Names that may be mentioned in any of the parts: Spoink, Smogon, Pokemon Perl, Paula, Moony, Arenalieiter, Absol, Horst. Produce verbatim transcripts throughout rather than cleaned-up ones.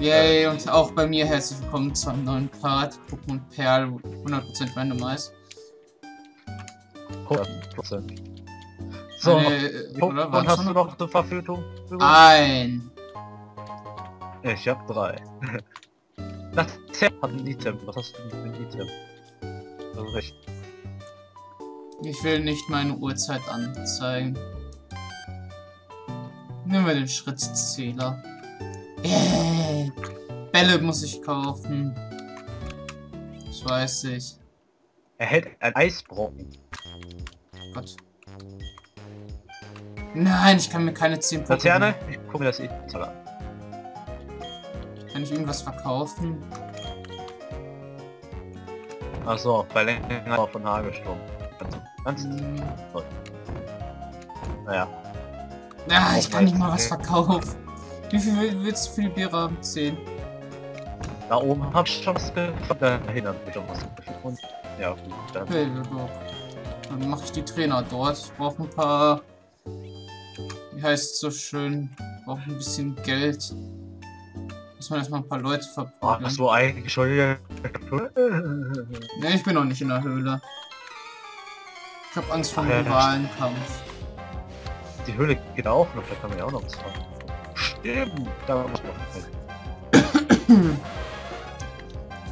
Yay, und auch bei mir herzlich willkommen zu einem neuen Part. Pokemon Perl, hundert Prozent randomized. hundert Prozent. So, eine, po oder? Und hast du noch eine Verfügung? Ein. Ich hab drei. Das hat ein Item. Was hast du mit dem Item? Also recht. Ich will nicht meine Uhrzeit anzeigen. Nehmen wir den Schrittzähler. Yeah. Bälle muss ich kaufen. Das weiß ich. Er hält ein Eisbrocken. Gott. Nein, ich kann mir keine zehn Laterne? Ich guck mir das eh an. Kann ich irgendwas verkaufen? Achso, bei Lenker von Hagelsturm. Ganz hm. toll. Naja. Ja, ich kann nicht mal was verkaufen. Wie viel willst du für die Bier haben? zehn. Da oben hab ich schon was gefunden. Da hindert mich schon was gefunden. Ja, gut, dann. Okay, dann mach ich die Trainer dort. Ich brauche ein paar. Wie heißt es so schön? Ich brauche ein bisschen Geld. Muss man erstmal ein paar Leute verbrauchen. Ach so, eigentlich schon wieder. Ne, ich bin noch nicht in der Höhle. Ich hab Angst vor dem Rivalenkampf. Die Höhle geht auch noch, da kann man ja auch noch was machen. Stimmt, da muss man noch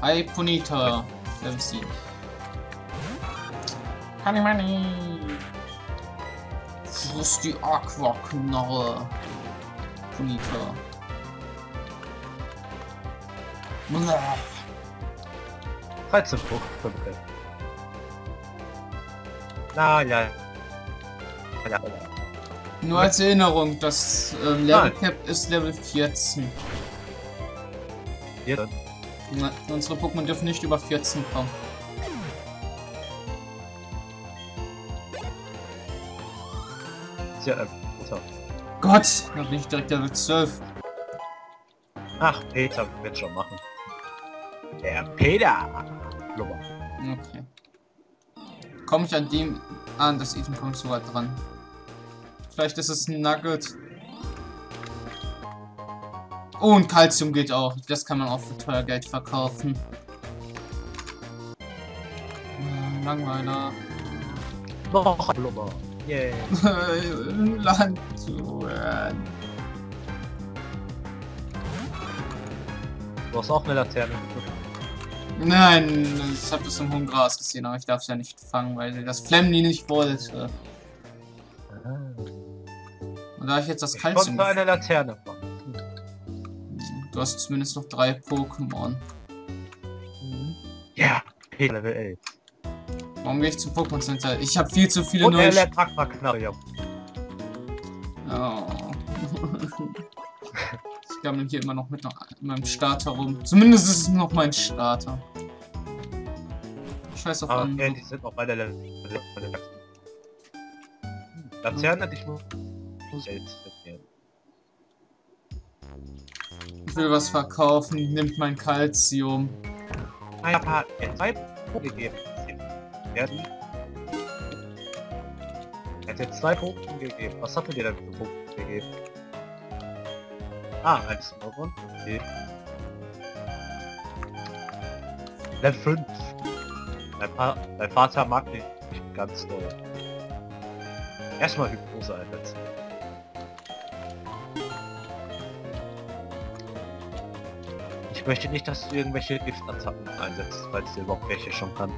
Hi Punita, Level sieben. Honey Money. Friss die Aqua-Knarre. Punita. dreizehn Punkt, fünf. Na ja. ja. Nur als Erinnerung, das äh, Level Cap ist Level vierzehn. vierzehn? Na, unsere Pokémon dürfen nicht über vierzehn kommen. Ja, äh, Peter. Gott, noch nicht direkt Level zwölf. Ach, Peter wird schon machen. Der Peter! Blubber. Okay. Komme ich an dem an, das Item kommt so weit dran. Vielleicht ist es ein Nugget. Oh, und Calcium geht auch. Das kann man auch für teuer Geld verkaufen. Äh, Langweiler. Noch ein Blubber. Yay. Land zu werden. Du hast auch eine Laterne. Nein, ich habe das im hohen Gras gesehen, aber ich darf es ja nicht fangen, weil das Flemly nicht wollte. Und da ich jetzt das Calcium... Ich konnte eine Laterne fangen. Du hast zumindest noch drei Pokémon. Ja, Level elf. Warum gehe ich zum Pokémon Center? Ich habe viel zu viele neue... Oh. Ich gammel hier immer noch mit meinem Starter rum. Zumindest ist es noch mein Starter. Scheiß auf an. Okay, die sind auch bei der Laterne. Laterne, ich muss... Ich will was verkaufen, nimmt mein Calcium. Ein paar zwei Punkte gegeben. Er hat jetzt zwei Punkte gegeben. Was hat er dir denn für Punkte gegeben? Ah, ein Smogon. Okay. Level fünf. Mein, pa mein Vater mag mich ganz doll. Erstmal Hypnose einsetzen. Ich möchte nicht, dass du irgendwelche Giftattacken einsetzt, weil es überhaupt welche schon kann.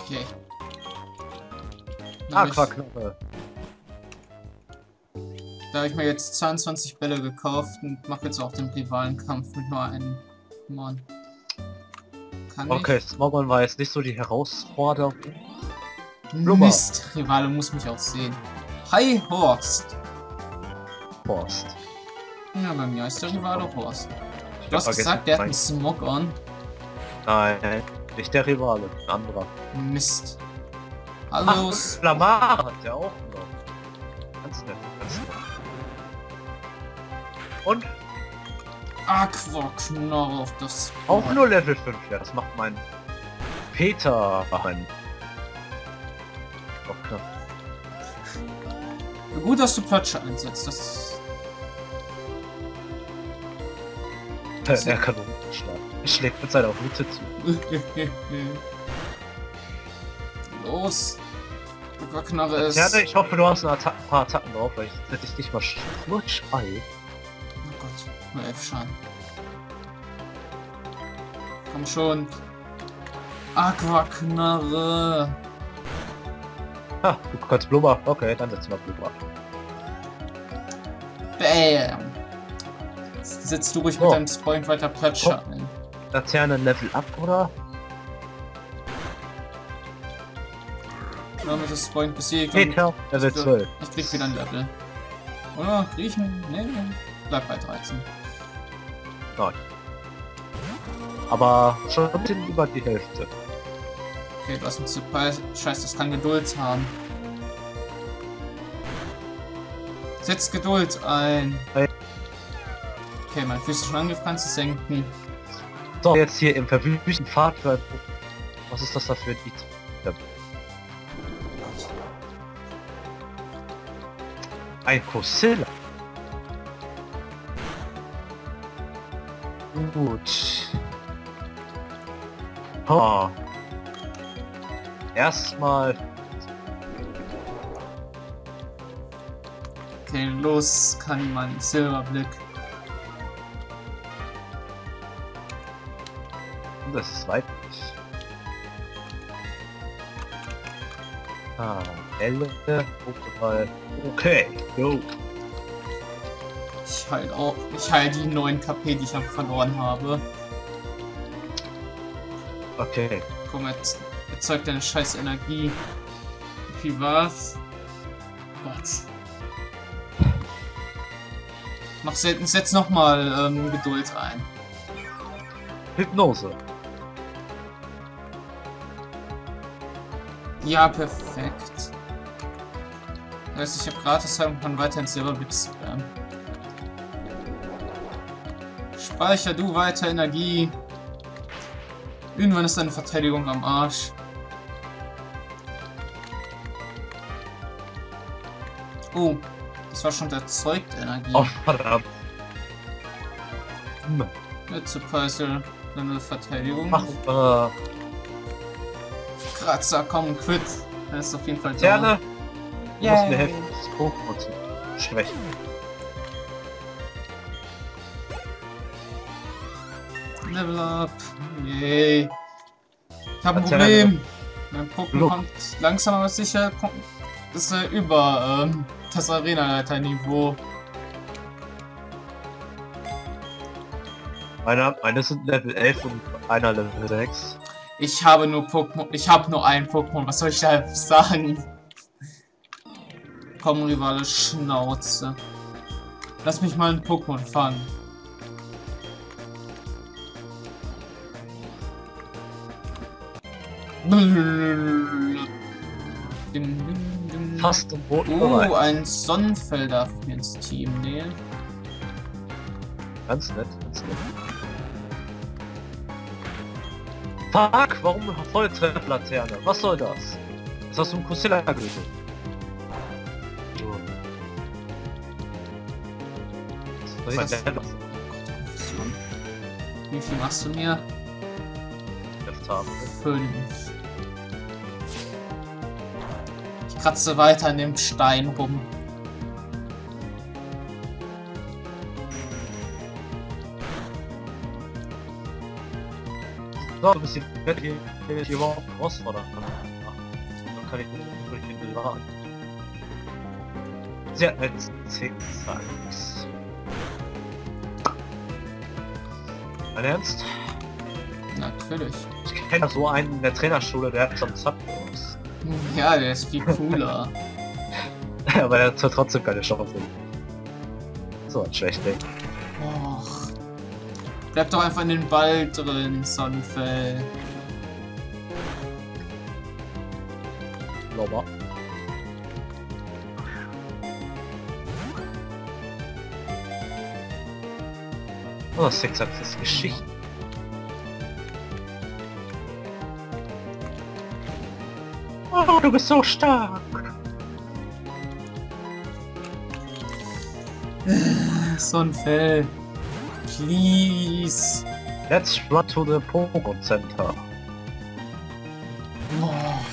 Okay. Aquaknoppe. Da habe ich mir jetzt zweiundzwanzig Bälle gekauft und mache jetzt auch den Rivalenkampf mit nur einem Mann. Kann okay, ich? Smogon war jetzt nicht so die Herausforderung. Blubber. Mist, Rivale muss mich auch sehen. Hi Horst. Horst. Ja, bei mir ist der Rivale Horst. Du hast gesagt, der hat einen Smogon. Nein, nicht der Rivale, ein anderer. Mist. Hallo. Flamar hat der auch noch. Ganz nett, ganz nett. Und? Aquaknarre auf das... Auch nur Level fünf, ja, das macht mein... Peter ein. Doch, knapp. Gut, dass du Platsche einsetzt, das... Er kann nur Mitte schlagen. Er schlägt mit seiner auf Mitte zu. Los! Knarre ist. Ja, ich hoffe, du hast ein Atta paar Attacken drauf, weil ich hätte ich nicht mal Flutsch, ey. Oh Gott, nur elf Schaden. Komm schon. Aquaknarre. Ha, du kannst Blubber. Okay, dann setzt mal Blubber. Bam. Jetzt sitzt du ruhig oh. mit deinem Spoink weiter Platzschatten. Oh. Laterne Level up, oder? Damit ist Spoink besiegt. Peter, Level zwölf. Ich krieg wieder ein Level. Oder? Griechen? Nee, bleib bei dreizehn. Nein. Aber schon ein bisschen über die Hälfte. Okay, du hast ein Surprise. Scheiße, das kann Geduld haben. Setz Geduld ein. Okay, mein physischen Angriff kannst du senken. So, jetzt hier im verwüsten Pfad. Was ist das da für ein Lied? Ja. Ein Kosilla. Gut. Oh. Erstmal. Okay, los kann man Silberblick. Das ist weiblich. Ah, Elle. Okay, go. Ich heil auch. Ich heil die neun KP, die ich hab verloren habe. Okay. Komm, jetzt erzeugt deine scheiß Energie. Wie viel war's? Was? Mach selten, setz nochmal ähm, Geduld ein. Hypnose. Ja, perfekt. Das heißt, ich habe gratis haben und kann weiterhin Silberblick spammen. Speicher du weiter Energie. Irgendwann ist deine Verteidigung am Arsch. Oh, das war schon erzeugt Energie. Oh, verdammt. Hm. Jetzt zu Puzzle, deine Verteidigung. Ach, äh. Kratzer, komm, quit. Er ist auf jeden Fall da. Gerne. Du musst mir helfen, das Pokémon zu schwächen. Level up. Yay. Ich hab ein Problem. Mein Pokémon kommt langsam aber sicher. Ist er über ähm, das Arena-Leiter-Niveau. Einer, meine sind Level elf und einer Level sechs. Ich habe nur Pokémon. Ich habe nur einen Pokémon. Was soll ich da sagen? Komm, Rivale, Schnauze. Lass mich mal ein Pokémon fangen. Fast im Boden. Oh, ein Sonnenfell darf ich mir ins Team nehmen. Ganz nett, ganz nett. Fuck, warum Volltrefflaterne? Was soll das? Das hast du im Kosilla gelesen. Was soll ich denn das? Wie viel machst du mir? fünf. Ich kratze weiter an dem Stein rum. So, ein bisschen fett hier, wenn ich überhaupt herausfordern kann. Dann kann ich nicht durch den Bild machen. Sie hat jetzt zehn Sacks. Dein Ernst? Natürlich. Ich kenne so einen in der Trainerschule, der hat so einen Sub-Bonus. Ja, der ist viel cooler. Aber der hat trotzdem keine Chance. So ein schlecht, ey. Och. Bleib doch einfach in den Ball drin, Sonnenfell. Lobber. Oh, Six-Up ist Geschichte. Oh, du bist so stark! So ein Fell. Please. Let's run to the Pokemon Center. Oh.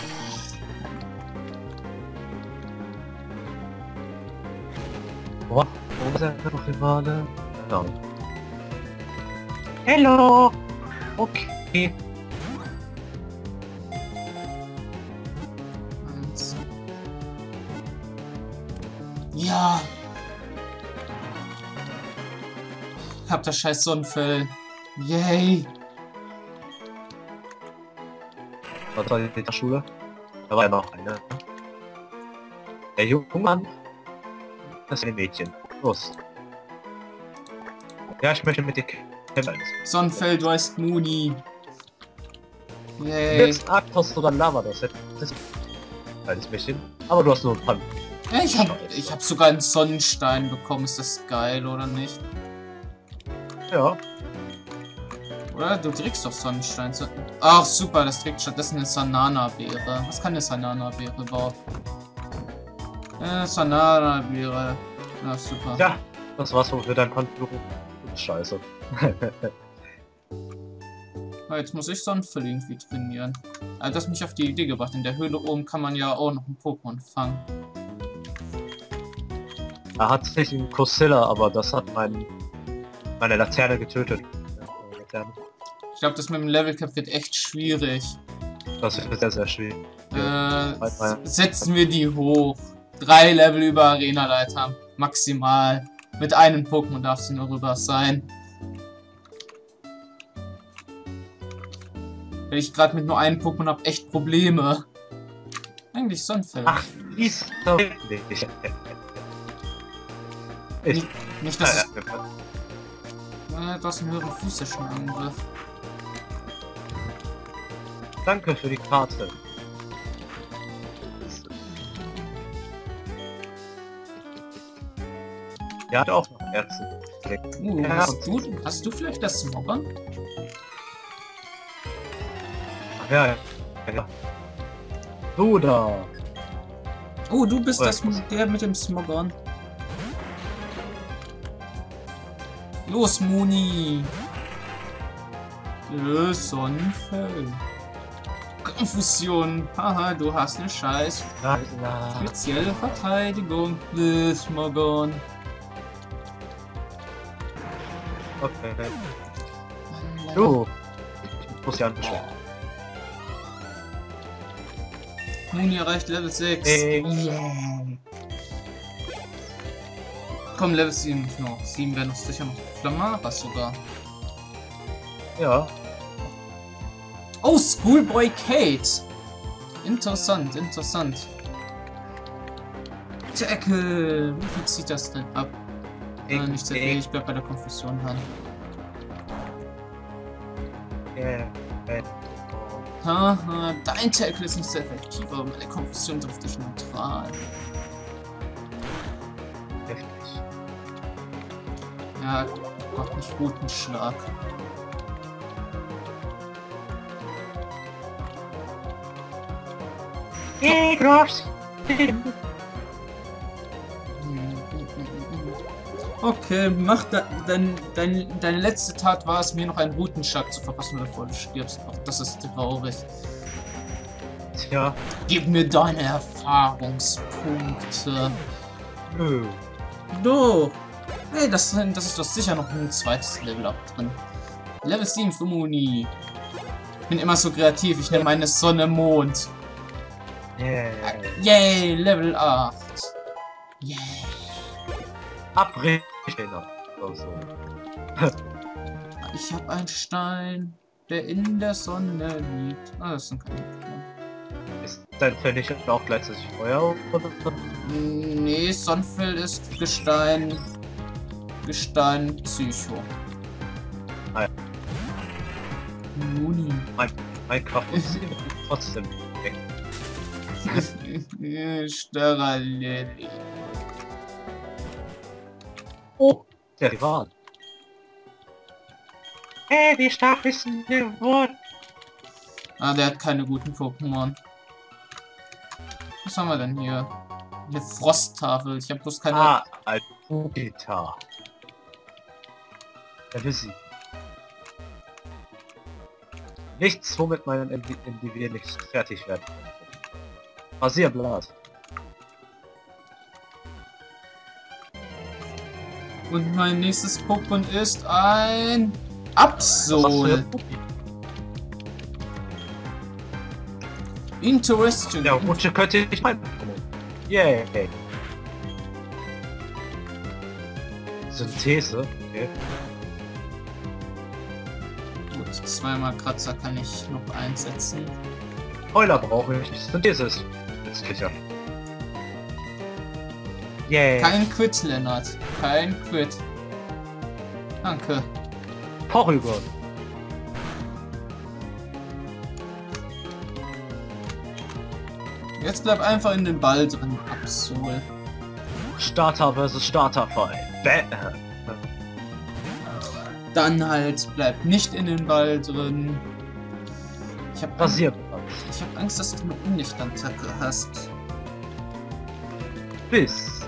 What? Wo sind wir noch Rivale? Nein. Hello! Okay. Ja. Hab das scheiß Sonnenfell. Yay. Was war die Schule? Da war ja noch eine. Der junge Mann. Das ist ein Mädchen. Los. Ja, ich möchte mit dir kämpfen. Sonnenfeld, du heißt Moony. Yay. Jetzt Arktos oder Lava, das ist alles Mädchen. Aber du hast nur ein Pan. Ja, ich hab, ich hab sogar einen Sonnenstein bekommen. Ist das geil, oder nicht? Ja. Oder? Du trägst doch Sonnenstein. Ach super, das trägt stattdessen eine Sanana-Beere. Was kann eine Sanana-Beere überhaupt? Äh, Sanana-Beere. Ja, super. Ja, das war's für dein Konto. Scheiße. Jetzt muss ich Sonnenfell irgendwie trainieren. Also das hat mich auf die Idee gebracht. In der Höhle oben kann man ja auch noch einen Pokémon fangen. Er hat sich in Cosilla, aber das hat mein, meine Laterne getötet. Laterne. Ich glaube, das mit dem Levelcap wird echt schwierig. Das wird sehr, sehr schwierig. Äh, setzen wir die hoch. Drei Level über Arena-Leiter. Maximal. Mit einem Pokémon darf sie nur rüber sein. Wenn ich gerade mit nur einem Pokémon habe, echt Probleme. Eigentlich Sonnenfell. Ach, ist doch wirklich. Ich nicht, nicht dass ich... Äh, du hast einen höheren physischen Angriff. Danke für die Karte. Der hat auch noch Herzen. Uh, hast, du, hast du vielleicht das Smogon? Ach ja, ja. ja. Du da! Oh, du bist oh, das, der mit dem Smogon. Los, Moony! Äh, Sonnenfell. Konfusion. Haha, du hast eine scheiß spezielle Verteidigung. Äh, Smogon. Okay. Du! Oh. Ich muss ja anschauen. Moony erreicht Level sechs. Hey. Yeah. Komm, Level sieben nicht noch. sieben werden uns sicher noch. Flammaras sogar. Ja. Oh, Schoolboy Kate! Interessant, interessant. Tackle! Wie viel zieht das denn ab? Ich, äh, nicht sehr ich, ich bleib bei der Konfusion dran. Yeah, yeah. Haha, dein Tackle ist nicht sehr effektiv, aber meine Konfusion trifft dich neutral. Ja, macht nicht guten Schlag. Hey, Gross! Okay, mach da, dein, dein, deine letzte Tat war es, mir noch einen Routenschlag zu verpassen, bevor du stirbst. Ach, das ist traurig. Tja. Gib mir deine Erfahrungspunkte. Nö. No. Hey, das, das ist doch sicher noch ein zweites Level-Up drin. Level sieben für Moony. Ich bin immer so kreativ, ich nenne meine Sonne Mond. Yeah. Yay, Level acht. Yay. Abrechner. Also. Ich habe einen Stein, der in der Sonne liegt. Ah, das sind keine Probleme. Ist dein Vernichter auch gleichzeitig Feuer? Nee, Sonnenfell ist Gestein. Gestein Psycho. Ah ja. Moony. Mein, mein Kraft ist trotzdem weg. Steralelli. Oh, der Rival. Hey, wie stark ist denn der Wort? Ah, der hat keine guten Pokémon. Was haben wir denn hier? Eine Frosttafel. Ich habe bloß keine... Ah, Alpugita. Das ist sie. Nichts, womit mein N D W nicht fertig werden könnte. Rasierblatt. Und mein nächstes Pokémon ist ein... Absol! Interesting. Ja, Rutsche könnte ich meinen. Yay. Yeah. Synthese, okay. Gut, zweimal Kratzer kann ich noch einsetzen. Euler brauche ich nicht. Synthese ist nützlicher. Yay. Yeah. Kein Quit, Lennart. Kein Quit. Danke. Vorüber. Jetzt bleib einfach in den Ball drin, Absol. Starter versus Starterfall. Bäh. Dann halt, bleib nicht in den Ball drin. Ich hab passiert. Ich hab Angst, dass du eine Unlicht-Attacke hast. Bis.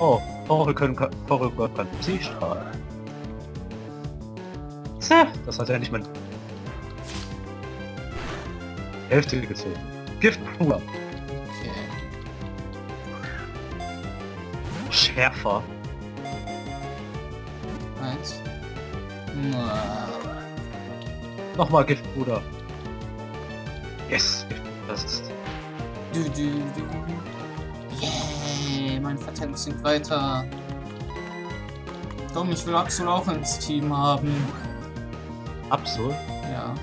Oh, Vore können Vore kann sie strahlen. Das hat er nicht mal. Hälfte gezogen. Gift pur. Okay. Schärfer. Eins. No. Nochmal Gift, Bruder. Yes, das ist. Du, du, du. Yeah, mein Verteidigung sinkt weiter. Komm, ich will Absol auch ins Team haben. Absol? Ja.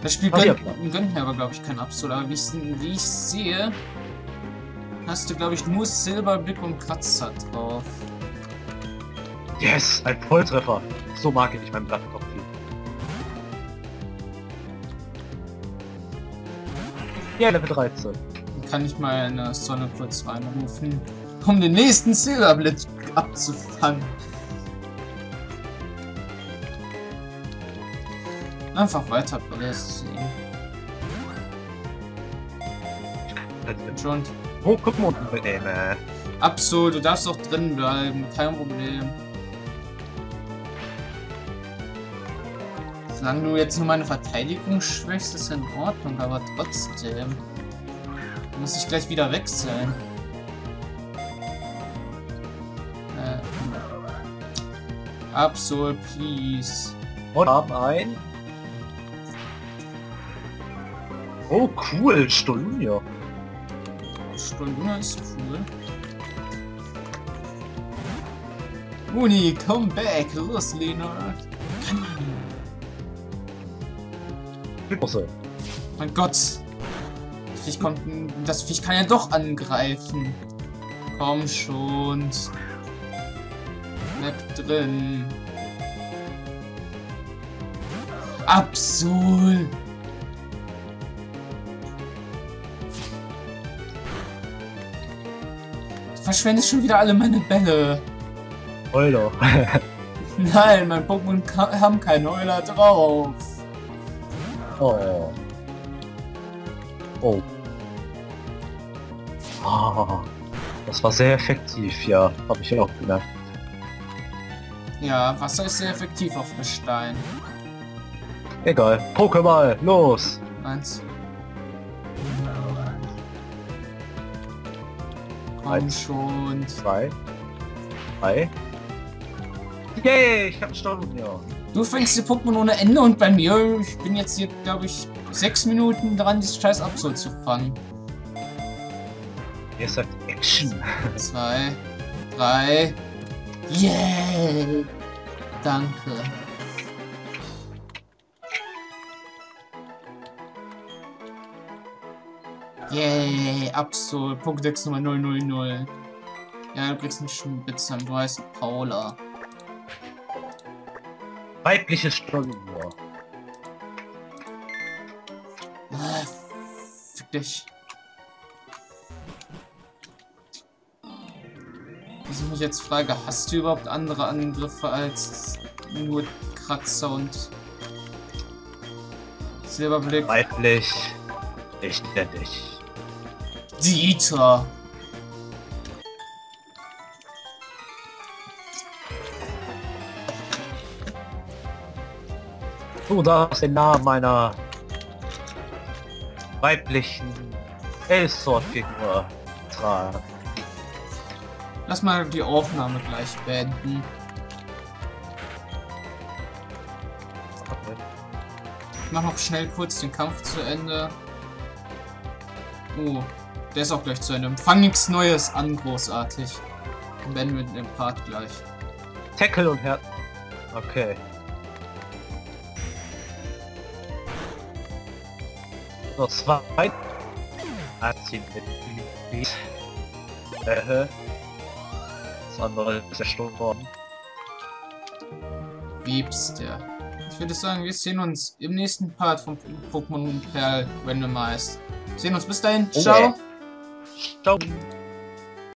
Das Spiel gönnt mir aber, glaube ich, kein Absol. Aber wie ich, wie ich sehe, hast du, glaube ich, nur Silberblick und Kratzer drauf. Yes, ein Volltreffer. So mag ich meinen Blattkopf. Ja, Level dreizehn. Dann kann ich meine Sonne kurz reinrufen, um den nächsten Silberblick abzufangen. Einfach weiter sehen. Schon. Oh, guck mal, Probleme. Absol, du darfst auch drin bleiben, kein Problem. Solange du jetzt nur meine Verteidigung schwächst, ist in Ordnung, aber trotzdem muss ich gleich wieder wechseln. Äh, Absol, please. Und haben ein. Oh cool, Stolunia. Stolunia ist cool. Moony, come back, los Leonard. Bosse. Mein Gott. Das Viech, kommt, das Viech kann ja doch angreifen. Komm schon. Bleib drin. Absol. Verschwendest schon wieder alle meine Bälle. Euler. Nein, mein Pokémon haben keine Euler drauf. Oh. Oh. Ah. Das war sehr effektiv, ja. Hab ich auch gedacht. Ja, Wasser ist sehr effektiv auf Gestein. Egal. Pokémon, los! Eins. Eins, schon. Zwei. Drei. Yay, ich hab Staunen, ja. Du fängst die Pokémon ohne Ende und bei mir, ich bin jetzt hier, glaube ich, sechs Minuten dran, dieses scheiß Absol zu fangen. Jetzt sagt Action. Zwei. Drei. Yay. Danke. Yay, Absol, Pokédex Nummer null null null. Ja, du kriegst einen Schwimmbitzern, du heißt Paula. Weibliches Stollenrohr. Ah, fick dich. Was ich mich jetzt frage, hast du überhaupt andere Angriffe als nur Kratzer und Silberblick? Weiblich. Ich nenne dich. Dieter. Du darfst den Namen meiner weiblichen Elsort-Figur tragen. Lass mal die Aufnahme gleich beenden. Ich mach noch schnell kurz den Kampf zu Ende. Oh, der ist auch gleich zu Ende. Fang nichts Neues an, großartig. Und beenden wir den Part gleich. Tackle und Herz. Okay. So, zwei. Äh, das andere ist erstochen worden. Wiebst, ja. Ich würde sagen, wir sehen uns im nächsten Part von Pokémon Perl Randomized. Sehen uns bis dahin. Ciao. Okay. Ciao.